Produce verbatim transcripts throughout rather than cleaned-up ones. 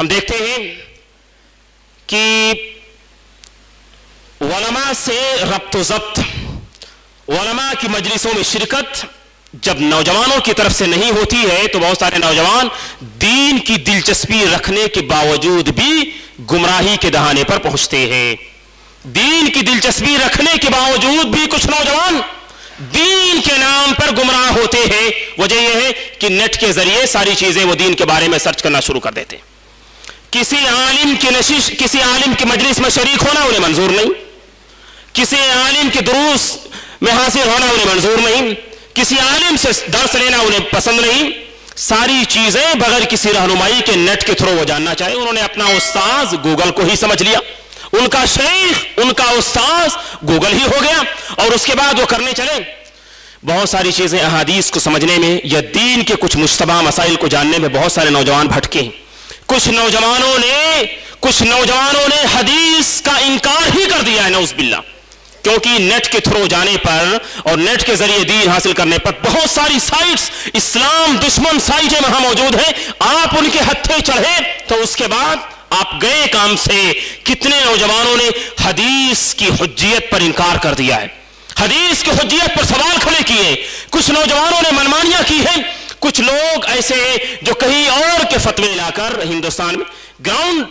हम देखते हैं कि उलमा से रब्त जब्त, उलमा की मजलिसों में शिरकत जब नौजवानों की तरफ से नहीं होती है तो बहुत सारे नौजवान दीन की दिलचस्पी रखने के बावजूद भी गुमराही के दहाने पर पहुंचते हैं। दीन की दिलचस्पी रखने के बावजूद भी कुछ नौजवान दीन के नाम पर गुमराह होते हैं। वजह यह है कि नेट के जरिए सारी चीजें वो दीन के बारे में सर्च करना शुरू कर देते हैं। किसी आलिम की नशिश, किसी आलिम की मजलिस में शरीक होना उन्हें मंजूर नहीं, किसी आलिम के दुरूस में हाजिर होना उन्हें मंजूर नहीं, किसी आलिम से दर्श लेना उन्हें पसंद नहीं। सारी चीजें बगैर किसी रहनुमाई के नेट के थ्रू वो जानना चाहिए। उन्होंने अपना उस्ताद गूगल को ही समझ लिया, उनका शेख, उनका उस्ताद गूगल ही हो गया और उसके बाद वो करने चले। बहुत सारी चीजें अहादीस को समझने में या दीन के कुछ मुश्तबा मसाइल को जानने में बहुत सारे नौजवान भटके। कुछ नौजवानों ने कुछ नौजवानों ने हदीस का इनकार ही कर दिया है नऊज़ुबिल्लाह, क्योंकि नेट के थ्रू जाने पर और नेट के जरिए दीन हासिल करने पर बहुत सारी साइट्स, इस्लाम दुश्मन साइटें वहां मौजूद हैं। आप उनके हत्थे चढ़े तो उसके बाद आप गए काम से। कितने नौजवानों ने हदीस की हुज्जियत पर इनकार कर दिया है, हदीस की हुज्जियत पर सवाल खड़े किए। कुछ नौजवानों ने मनमानियां की है। कुछ लोग ऐसे जो कहीं और के फतवे लाकर हिंदुस्तान में, ग्राउंड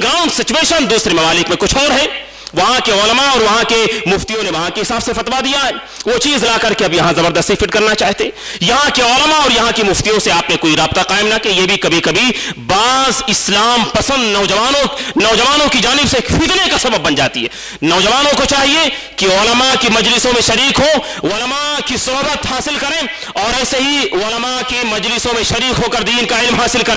ग्राउंड सिचुएशन दूसरे ममालिक में कुछ और है, वहां के उलमा और वहां के मुफ्तियों ने वहां के हिसाब से फतवा दिया है, वो चीज ला करके अब यहां जबरदस्ती फिट करना चाहते। यहां के उलमा और यहां के मुफ्तियों से आपने कोई राब्ता कायम ना किया। ये भी कभी कभी बाज इस्लाम पसंद नौजवानों नौजवानों की जानिब से फितने का सबब बन जाती है। नौजवानों को चाहिए कि उलमा की मजलिसों में शरीक हो, उलमा की सोहबत हासिल करें और ऐसे ही उलमा की मजलिसों में शरीक होकर दीन का इल्म हासिल करें।